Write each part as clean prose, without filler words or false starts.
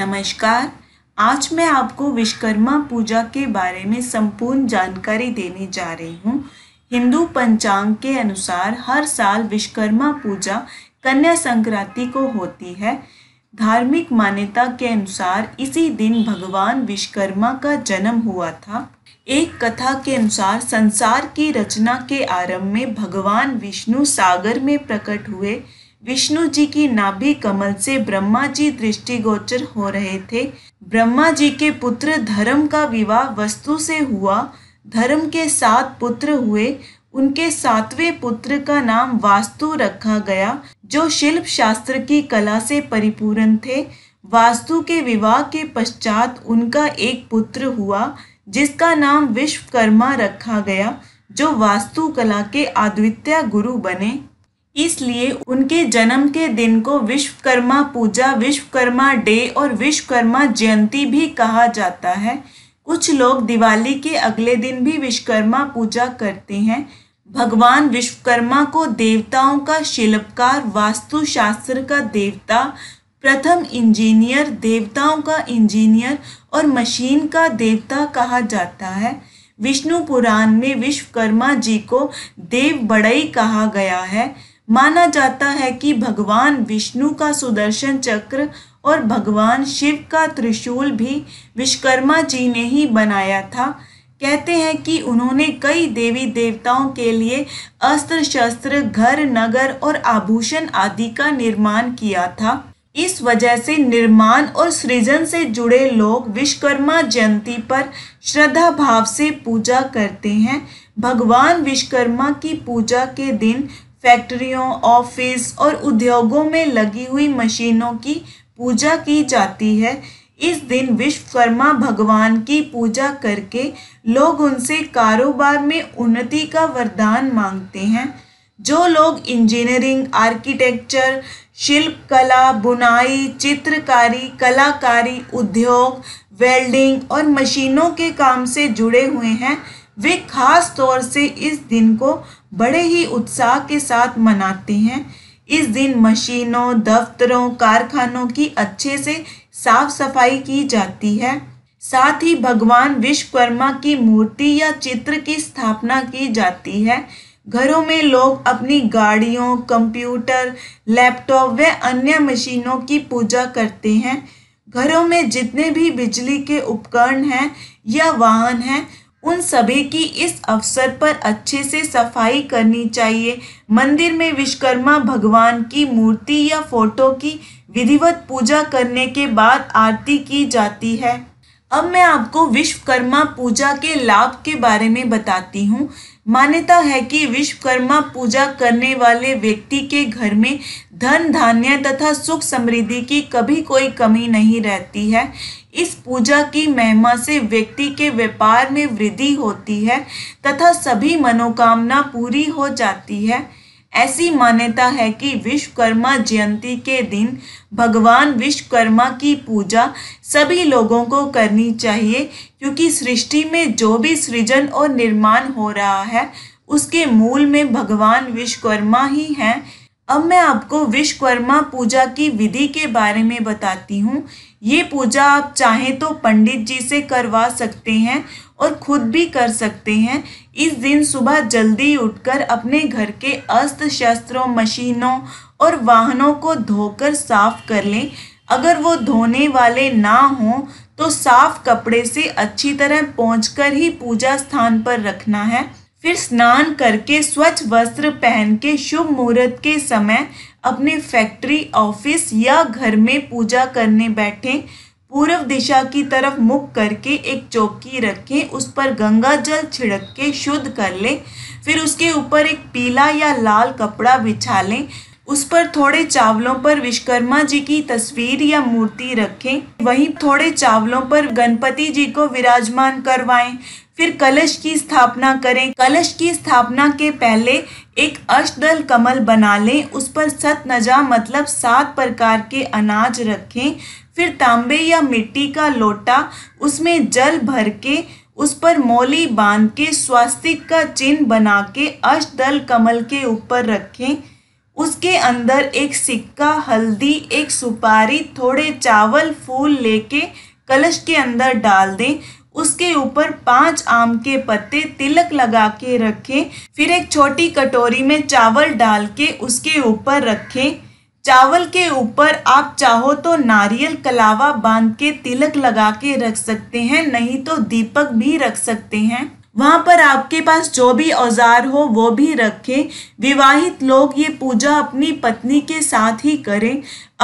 नमस्कार, आज मैं आपको विश्वकर्मा पूजा के बारे में संपूर्ण जानकारी देने जा रही हूँ। हिंदू पंचांग के अनुसार हर साल विश्वकर्मा पूजा कन्या संक्रांति को होती है। धार्मिक मान्यता के अनुसार इसी दिन भगवान विश्वकर्मा का जन्म हुआ था। एक कथा के अनुसार संसार की रचना के आरंभ में भगवान विष्णु सागर में प्रकट हुए। विष्णु जी की नाभि कमल से ब्रह्मा जी दृष्टिगोचर हो रहे थे। ब्रह्मा जी के पुत्र धर्म का विवाह वस्तु से हुआ। धर्म के 7 पुत्र हुए। उनके 7वें पुत्र का नाम वास्तु रखा गया, जो शिल्प शास्त्र की कला से परिपूर्ण थे। वास्तु के विवाह के पश्चात उनका एक पुत्र हुआ, जिसका नाम विश्वकर्मा रखा गया, जो वास्तुकला के अद्वितीय गुरु बने। इसलिए उनके जन्म के दिन को विश्वकर्मा पूजा, विश्वकर्मा डे और विश्वकर्मा जयंती भी कहा जाता है। कुछ लोग दिवाली के अगले दिन भी विश्वकर्मा पूजा करते हैं। भगवान विश्वकर्मा को देवताओं का शिल्पकार, वास्तुशास्त्र का देवता, प्रथम इंजीनियर, देवताओं का इंजीनियर और मशीन का देवता कहा जाता है। विष्णु पुराण में विश्वकर्मा जी को देव बढ़ई कहा गया है। माना जाता है कि भगवान विष्णु का सुदर्शन चक्र और भगवान शिव का त्रिशूल भी विश्वकर्मा जी ने ही बनाया था। कहते हैं कि उन्होंने कई देवी देवताओं के लिए अस्त्र शस्त्र, घर, नगर और आभूषण आदि का निर्माण किया था। इस वजह से निर्माण और सृजन से जुड़े लोग विश्वकर्मा जयंती पर श्रद्धा भाव से पूजा करते हैं। भगवान विश्वकर्मा की पूजा के दिन फैक्ट्रियों, ऑफिस और उद्योगों में लगी हुई मशीनों की पूजा की जाती है। इस दिन विश्वकर्मा भगवान की पूजा करके लोग उनसे कारोबार में उन्नति का वरदान मांगते हैं। जो लोग इंजीनियरिंग, आर्किटेक्चर, शिल्पकला, बुनाई, चित्रकारी, कलाकारी, उद्योग, वेल्डिंग और मशीनों के काम से जुड़े हुए हैं, वे खास तौर से इस दिन को बड़े ही उत्साह के साथ मनाते हैं। इस दिन मशीनों, दफ्तरों, कारखानों की अच्छे से साफ सफाई की जाती है। साथ ही भगवान विश्वकर्मा की मूर्ति या चित्र की स्थापना की जाती है। घरों में लोग अपनी गाड़ियों, कंप्यूटर, लैपटॉप व अन्य मशीनों की पूजा करते हैं। घरों में जितने भी बिजली के उपकरण हैं या वाहन हैं, उन सभी की इस अवसर पर अच्छे से सफाई करनी चाहिए। मंदिर में विश्वकर्मा भगवान की मूर्ति या फोटो की विधिवत पूजा करने के बाद आरती की जाती है। अब मैं आपको विश्वकर्मा पूजा के लाभ के बारे में बताती हूँ। मान्यता है कि विश्वकर्मा पूजा करने वाले व्यक्ति के घर में धन, धान्य तथा सुख समृद्धि की कभी कोई कमी नहीं रहती है। इस पूजा की महिमा से व्यक्ति के व्यापार में वृद्धि होती है तथा सभी मनोकामना पूरी हो जाती है। ऐसी मान्यता है कि विश्वकर्मा जयंती के दिन भगवान विश्वकर्मा की पूजा सभी लोगों को करनी चाहिए, क्योंकि सृष्टि में जो भी सृजन और निर्माण हो रहा है उसके मूल में भगवान विश्वकर्मा ही हैं। अब मैं आपको विश्वकर्मा पूजा की विधि के बारे में बताती हूँ। ये पूजा आप चाहें तो पंडित जी से करवा सकते हैं और खुद भी कर सकते हैं। इस दिन सुबह जल्दी उठकर अपने घर के अस्त्र शस्त्रों, मशीनों और वाहनों को धोकर साफ कर लें। अगर वो धोने वाले ना हों तो साफ कपड़े से अच्छी तरह पोंछकर ही पूजा स्थान पर रखना है। फिर स्नान करके स्वच्छ वस्त्र पहन के शुभ मुहूर्त के समय अपने फैक्ट्री, ऑफिस या घर में पूजा करने बैठें। पूर्व दिशा की तरफ मुख करके एक चौकी रखें, उस पर गंगा जल छिड़क के शुद्ध कर लें। फिर उसके ऊपर एक पीला या लाल कपड़ा बिछा लें। उस पर थोड़े चावलों पर विश्वकर्मा जी की तस्वीर या मूर्ति रखें। वहीं थोड़े चावलों पर गणपति जी को विराजमान करवाएं। फिर कलश की स्थापना करें। कलश की स्थापना के पहले एक अष्टदल कमल बना लें। उस पर 7 नजा मतलब 7 प्रकार के अनाज रखें। फिर तांबे या मिट्टी का लोटा, उसमें जल भर के उस पर मोली बांध के स्वास्तिक का चिन्ह बना के अष्टदल कमल के ऊपर रखें। उसके अंदर एक सिक्का, हल्दी, एक सुपारी, थोड़े चावल, फूल लेके कलश के अंदर डाल दें। उसके ऊपर 5 आम के पत्ते तिलक लगा के रखें। फिर एक छोटी कटोरी में चावल डाल के उसके ऊपर रखें। चावल के ऊपर आप चाहो तो नारियल कलावा बांध के तिलक लगा के रख सकते हैं, नहीं तो दीपक भी रख सकते हैं। वहाँ पर आपके पास जो भी औजार हो वो भी रखें। विवाहित लोग ये पूजा अपनी पत्नी के साथ ही करें।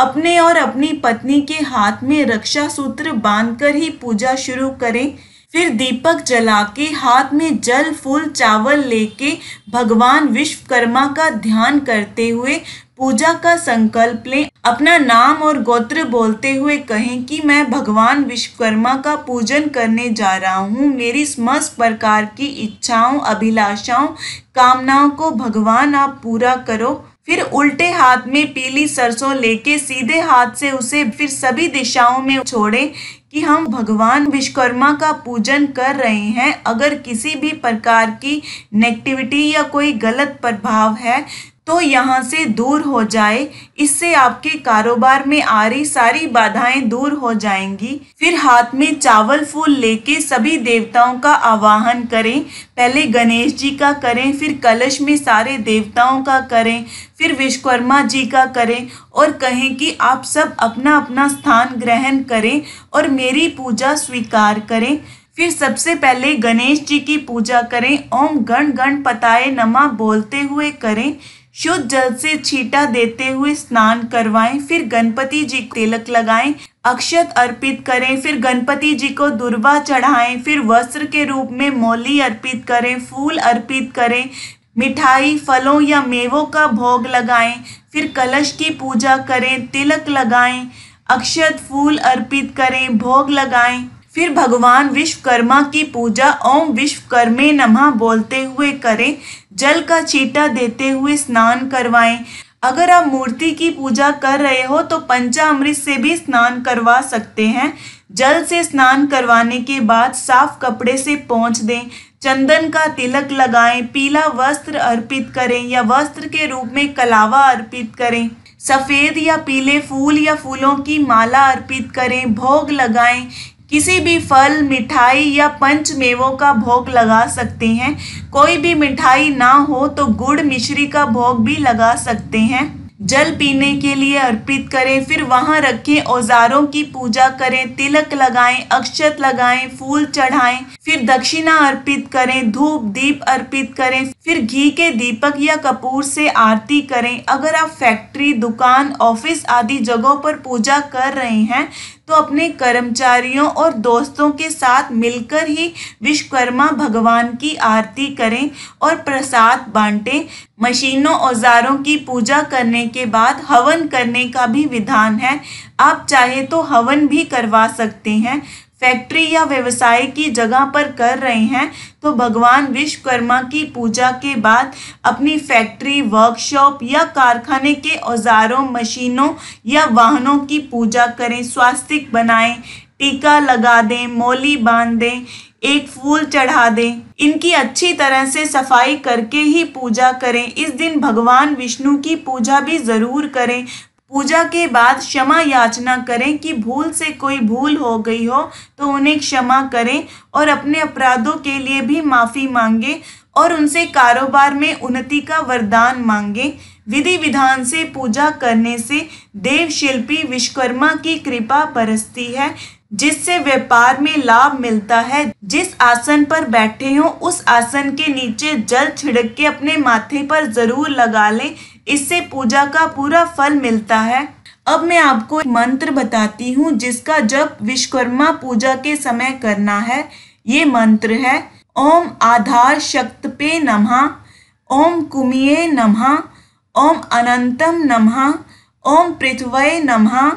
अपने और अपनी पत्नी के हाथ में रक्षा सूत्र बांधकर ही पूजा शुरू करें। फिर दीपक जला के हाथ में जल, फूल, चावल लेके भगवान विश्वकर्मा का ध्यान करते हुए पूजा का संकल्प लें। अपना नाम और गोत्र बोलते हुए कहें कि मैं भगवान विश्वकर्मा का पूजन समर्पण जा रहा हूँ। मेरी समस्त प्रकार की इच्छाओं, अभिलाषाओं, कामनाओं को भगवान आप पूरा करो। फिर उल्टे हाथ में पीली सरसों लेके सीधे हाथ से उसे फिर सभी दिशाओं में छोड़ें कि हम भगवान विश्वकर्मा का पूजन कर रहे हैं। अगर किसी भी प्रकार की नेगेटिविटी या कोई गलत प्रभाव है तो यहाँ से दूर हो जाए। इससे आपके कारोबार में आ रही सारी बाधाएं दूर हो जाएंगी। फिर हाथ में चावल, फूल लेके सभी देवताओं का आवाहन करें। पहले गणेश जी का करें, फिर कलश में सारे देवताओं का करें, फिर विश्वकर्मा जी का करें और कहें कि आप सब अपना अपना स्थान ग्रहण करें और मेरी पूजा स्वीकार करें। फिर सबसे पहले गणेश जी की पूजा करें। ओम गण गणपताय नमः बोलते हुए करें। शुद्ध जल से छींटा देते हुए स्नान करवाएं। फिर गणपति जी को तिलक लगाएं, अक्षत अर्पित करें। फिर गणपति जी को दुर्वा चढ़ाएं। फिर वस्त्र के रूप में मोली अर्पित करें, फूल अर्पित करें, मिठाई, फलों या मेवों का भोग लगाएं। फिर कलश की पूजा करें, तिलक लगाएं, अक्षत, फूल अर्पित करें, भोग लगाएं। फिर भगवान विश्वकर्मा की पूजा ओम विश्वकर्मे नमः बोलते हुए करें। जल का छींटा देते हुए स्नान करवाएं। अगर आप मूर्ति की पूजा कर रहे हो तो पंचामृत से भी स्नान करवा सकते हैं। जल से स्नान करवाने के बाद साफ कपड़े से पोंछ दें, चंदन का तिलक लगाएं, पीला वस्त्र अर्पित करें या वस्त्र के रूप में कलावा अर्पित करें, सफ़ेद या पीले फूल या फूलों की माला अर्पित करें, भोग लगाएं। किसी भी फल, मिठाई या पंच मेवों का भोग लगा सकते हैं। कोई भी मिठाई ना हो तो गुड़ मिश्री का भोग भी लगा सकते हैं। जल पीने के लिए अर्पित करें। फिर वहाँ रखें औजारों की पूजा करें, तिलक लगाएं, अक्षत लगाएं, फूल चढ़ाएं, फिर दक्षिणा अर्पित करें, धूप दीप अर्पित करें, फिर घी के दीपक या कपूर से आरती करें। अगर आप फैक्ट्री, दुकान, ऑफिस आदि जगहों पर पूजा कर रहे हैं तो अपने कर्मचारियों और दोस्तों के साथ मिलकर ही विश्वकर्मा भगवान की आरती करें और प्रसाद बांटें। मशीनों, औजारों की पूजा करने के बाद हवन करने का भी विधान है। आप चाहे तो हवन भी करवा सकते हैं। फैक्ट्री या व्यवसाय की जगह पर कर रहे हैं तो भगवान विश्वकर्मा की पूजा के बाद अपनी फैक्ट्री, वर्कशॉप या कारखाने के औजारों, मशीनों या वाहनों की पूजा करें। स्वास्तिक बनाएं, टीका लगा दें, मोली बांध दें, एक फूल चढ़ा दें। इनकी अच्छी तरह से सफाई करके ही पूजा करें। इस दिन भगवान विष्णु की पूजा भी ज़रूर करें। पूजा के बाद क्षमा याचना करें कि भूल से कोई भूल हो गई हो तो उन्हें क्षमा करें और अपने अपराधों के लिए भी माफ़ी मांगें और उनसे कारोबार में उन्नति का वरदान मांगें। विधि विधान से पूजा करने से देवशिल्पी विश्वकर्मा की कृपा बरसती है, जिससे व्यापार में लाभ मिलता है। जिस आसन पर बैठे हों उस आसन के नीचे जल छिड़क के अपने माथे पर ज़रूर लगा लें। इससे पूजा का पूरा फल मिलता है। अब मैं आपको एक मंत्र बताती हूँ जिसका जप विश्वकर्मा पूजा के समय करना है। ये मंत्र है ओम आधार शक्त पे नमः, ओम कुमिये नमः, ओम अनंतम नमः, ओम पृथ्वये नमः,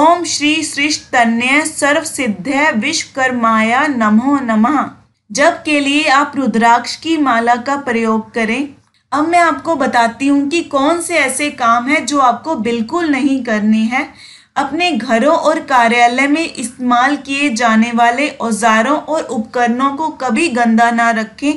ओम श्री सृष्ट तन्य सर्व सिद्धे विश्वकर्माया नमो नमः। जप के लिए आप रुद्राक्ष की माला का प्रयोग करें। अब मैं आपको बताती हूँ कि कौन से ऐसे काम हैं जो आपको बिल्कुल नहीं करने हैं। अपने घरों और कार्यालय में इस्तेमाल किए जाने वाले औजारों और उपकरणों को कभी गंदा ना रखें।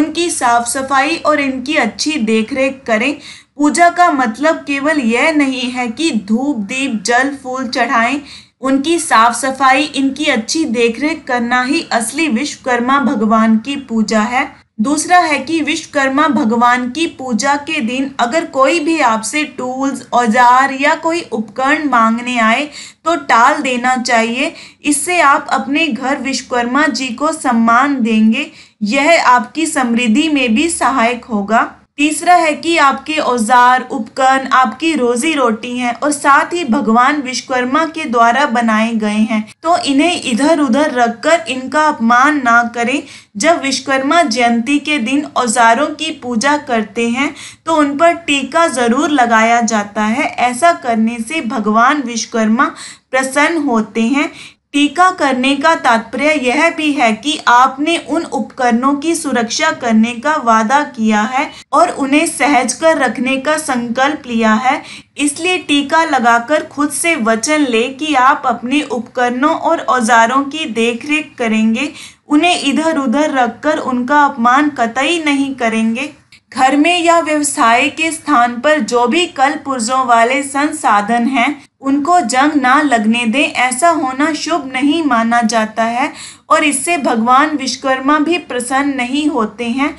उनकी साफ सफाई और इनकी अच्छी देखरेख करें। पूजा का मतलब केवल यह नहीं है कि धूप दीप जल फूल चढ़ाएं, उनकी साफ सफाई, इनकी अच्छी देखरेख करना ही असली विश्वकर्मा भगवान की पूजा है। दूसरा है कि विश्वकर्मा भगवान की पूजा के दिन अगर कोई भी आपसे टूल्स, औजार या कोई उपकरण मांगने आए तो टाल देना चाहिए। इससे आप अपने घर विश्वकर्मा जी को सम्मान देंगे, यह आपकी समृद्धि में भी सहायक होगा। तीसरा है कि आपके औजार उपकरण आपकी रोजी रोटी हैं और साथ ही भगवान विश्वकर्मा के द्वारा बनाए गए हैं, तो इन्हें इधर उधर रखकर इनका अपमान ना करें। जब विश्वकर्मा जयंती के दिन औजारों की पूजा करते हैं तो उन पर टीका जरूर लगाया जाता है, ऐसा करने से भगवान विश्वकर्मा प्रसन्न होते हैं। टीका करने का तात्पर्य यह भी है कि आपने उन उपकरणों की सुरक्षा करने का वादा किया है और उन्हें सहेज कर रखने का संकल्प लिया है, इसलिए टीका लगाकर खुद से वचन लें कि आप अपने उपकरणों और औजारों की देखरेख करेंगे, उन्हें इधर उधर रखकर उनका अपमान कतई नहीं करेंगे। घर में या व्यवसाय के स्थान पर जो भी कल पुर्जों वाले संसाधन हैं उनको जंग ना लगने दें, ऐसा होना शुभ नहीं माना जाता है और इससे भगवान विश्वकर्मा भी प्रसन्न नहीं होते हैं।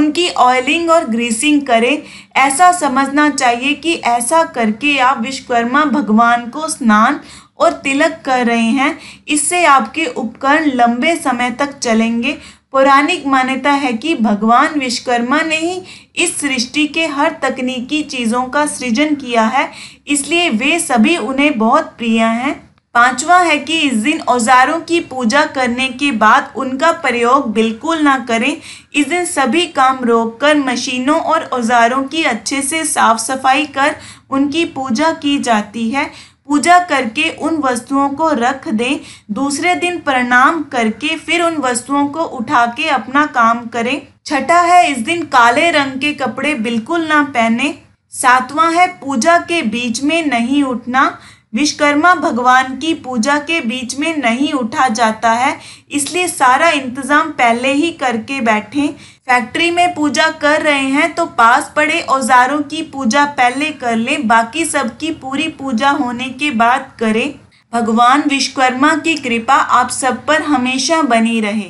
उनकी ऑयलिंग और ग्रीसिंग करें, ऐसा समझना चाहिए कि ऐसा करके आप विश्वकर्मा भगवान को स्नान और तिलक कर रहे हैं, इससे आपके उपकरण लंबे समय तक चलेंगे। पौराणिक मान्यता है कि भगवान विश्वकर्मा ने ही इस सृष्टि के हर तकनीकी चीज़ों का सृजन किया है, इसलिए वे सभी उन्हें बहुत प्रिय हैं। पांचवा है कि इस दिन औजारों की पूजा करने के बाद उनका प्रयोग बिल्कुल ना करें। इस दिन सभी काम रोककर मशीनों और औजारों की अच्छे से साफ सफाई कर उनकी पूजा की जाती है। पूजा करके उन वस्तुओं को रख दें, दूसरे दिन प्रणाम करके फिर उन वस्तुओं को उठा के अपना काम करें। छठा है, इस दिन काले रंग के कपड़े बिल्कुल ना पहने। सातवां है, पूजा के बीच में नहीं उठना। विश्वकर्मा भगवान की पूजा के बीच में नहीं उठा जाता है, इसलिए सारा इंतज़ाम पहले ही करके बैठें। फैक्ट्री में पूजा कर रहे हैं तो पास पड़े औजारों की पूजा पहले कर लें, बाकी सबकी पूरी पूजा होने के बाद करें। भगवान विश्वकर्मा की कृपा आप सब पर हमेशा बनी रहे।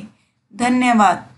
धन्यवाद।